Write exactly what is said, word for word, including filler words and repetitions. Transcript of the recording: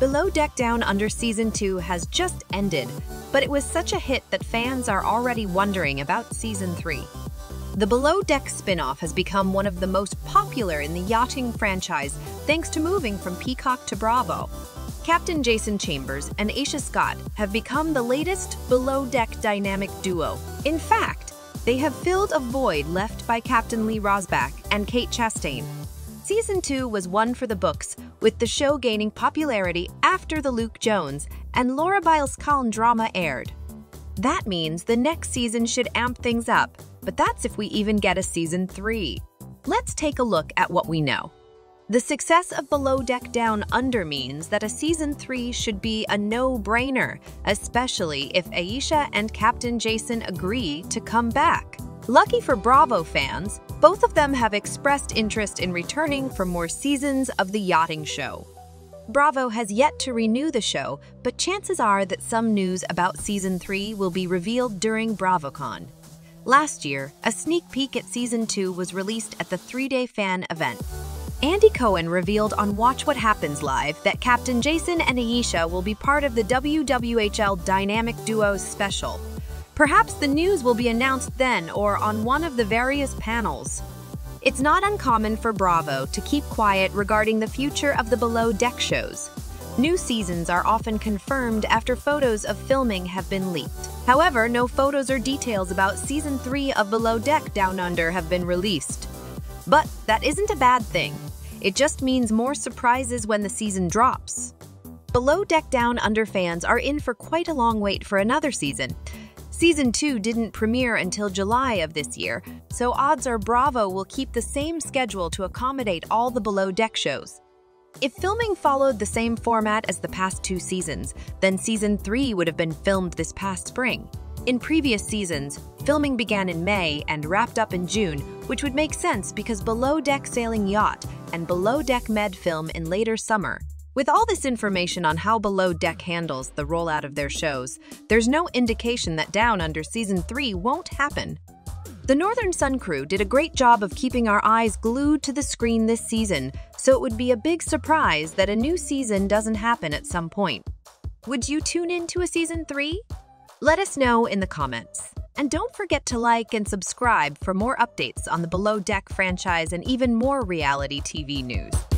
Below Deck Down Under Season two has just ended, but it was such a hit that fans are already wondering about Season three. The Below Deck spin-off has become one of the most popular in the yachting franchise thanks to moving from Peacock to Bravo. Captain Jason Chambers and Aisha Scott have become the latest Below Deck dynamic duo. In fact, they have filled a void left by Captain Lee Rosbach and Kate Chastain. Season two was one for the books, with the show gaining popularity after the Luke Jones and Laura Biles-Kahn drama aired. That means the next season should amp things up, but that's if we even get a Season three. Let's take a look at what we know. The success of Below Deck Down Under means that a Season three should be a no-brainer, especially if Aisha and Captain Jason agree to come back. Lucky for Bravo fans, both of them have expressed interest in returning for more seasons of the yachting show. Bravo has yet to renew the show, but chances are that some news about Season three will be revealed during BravoCon. Last year, a sneak peek at Season two was released at the three-day fan event. Andy Cohen revealed on Watch What Happens Live that Captain Jason and Aisha will be part of the W W H L Dynamic Duos special. Perhaps the news will be announced then or on one of the various panels. It's not uncommon for Bravo to keep quiet regarding the future of the Below Deck shows. New seasons are often confirmed after photos of filming have been leaked. However, no photos or details about Season three of Below Deck Down Under have been released. But that isn't a bad thing. It just means more surprises when the season drops. Below Deck Down Under fans are in for quite a long wait for another season. Season two didn't premiere until July of this year, so odds are Bravo will keep the same schedule to accommodate all the Below Deck shows. If filming followed the same format as the past two seasons, then Season three would have been filmed this past spring. In previous seasons, filming began in May and wrapped up in June, which would make sense because Below Deck Sailing Yacht and Below Deck Med film in later summer. With all this information on how Below Deck handles the rollout of their shows, there's no indication that Down Under Season three won't happen. The Northern Sun crew did a great job of keeping our eyes glued to the screen this season, so it would be a big surprise that a new season doesn't happen at some point. Would you tune in to a Season three? Let us know in the comments. And don't forget to like and subscribe for more updates on the Below Deck franchise and even more reality T V news.